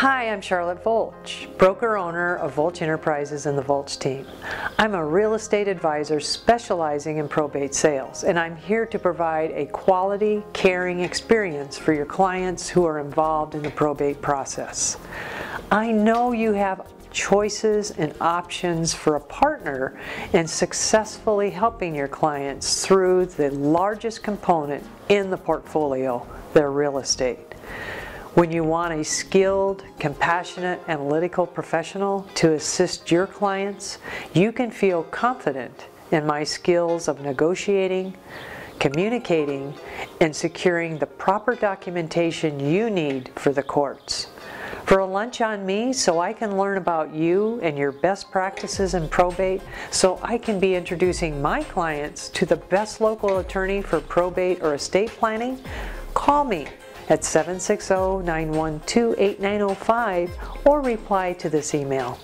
Hi, I'm Charlotte Volsch, broker-owner of Volsch Enterprises and the Volsch Team. I'm a real estate advisor specializing in probate sales, and I'm here to provide a quality, caring experience for your clients who are involved in the probate process. I know you have choices and options for a partner in successfully helping your clients through the largest component in the portfolio, their real estate. When you want a skilled, compassionate, analytical professional to assist your clients, you can feel confident in my skills of negotiating, communicating, and securing the proper documentation you need for the courts. For a lunch on me, so I can learn about you and your best practices in probate, so I can be introducing my clients to the best local attorney for probate or estate planning, call me at 760-912-8905 or reply to this email.